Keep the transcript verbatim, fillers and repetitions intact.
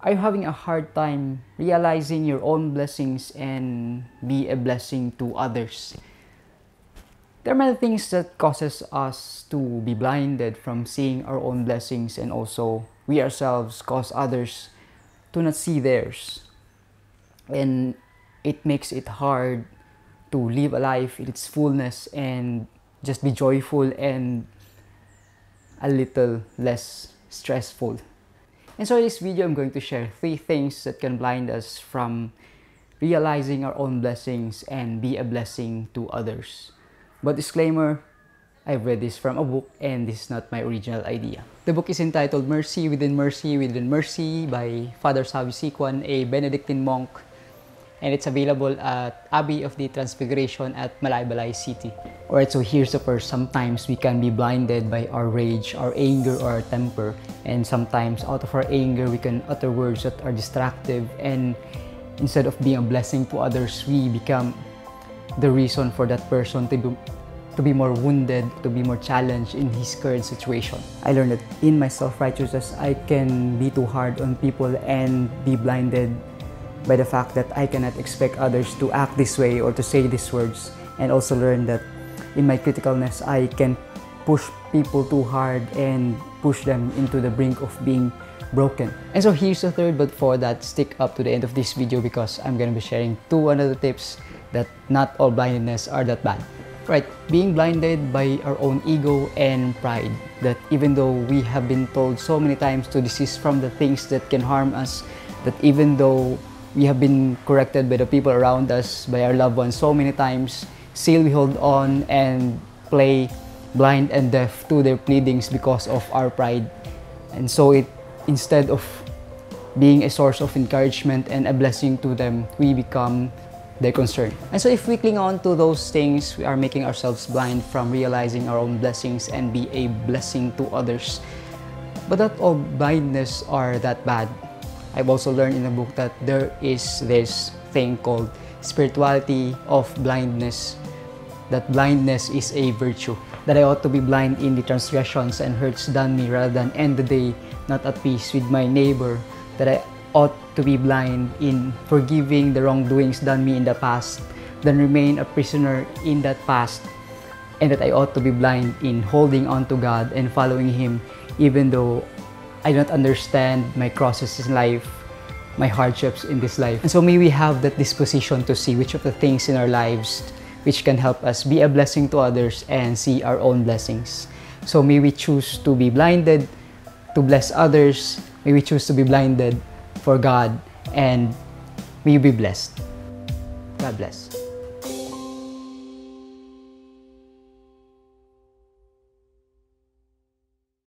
Are you having a hard time realizing your own blessings and be a blessing to others? There are many things that causes us to be blinded from seeing our own blessings, and also we ourselves cause others to not see theirs. And it makes it hard to live a life in its fullness and just be joyful and a little less stressful. And so in this video, I'm going to share three things that can blind us from realizing our own blessings and be a blessing to others. But disclaimer, I've read this from a book and this is not my original idea. The book is entitled Mercy Within Mercy Within Mercy by Father Savio Ma. Siccuan, a Benedictine monk. And it's available at Abbey of the Transfiguration at Malaybalay City. Alright, so here's the first. Sometimes we can be blinded by our rage, our anger, or our temper. And sometimes out of our anger, we can utter words that are destructive. And instead of being a blessing to others, we become the reason for that person to be, to be more wounded, to be more challenged in his current situation. I learned that in my self-righteousness, I can be too hard on people and be blinded by the fact that I cannot expect others to act this way or to say these words, and also learn that in my criticalness, I can push people too hard and push them into the brink of being broken. And so here's the third, but for that, stick up to the end of this video because I'm going to be sharing two another tips that not all blindness are that bad. Right, being blinded by our own ego and pride, that even though we have been told so many times to desist from the things that can harm us, that even though we have been corrected by the people around us, by our loved ones so many times, still we hold on and play blind and deaf to their pleadings because of our pride. And so it, instead of being a source of encouragement and a blessing to them, we become their concern. And so if we cling on to those things, we are making ourselves blind from realizing our own blessings and be a blessing to others. But not all blindness are that bad. I've also learned in the book that there is this thing called spirituality of blindness, that blindness is a virtue, that I ought to be blind in the transgressions and hurts done me rather than end the day not at peace with my neighbor, that I ought to be blind in forgiving the wrongdoings done me in the past than remain a prisoner in that past, and that I ought to be blind in holding on to God and following Him even though I don't understand my crosses in life, my hardships in this life. And so may we have that disposition to see which of the things in our lives which can help us be a blessing to others and see our own blessings. So may we choose to be blinded to bless others, may we choose to be blinded for God, and may you be blessed. God bless.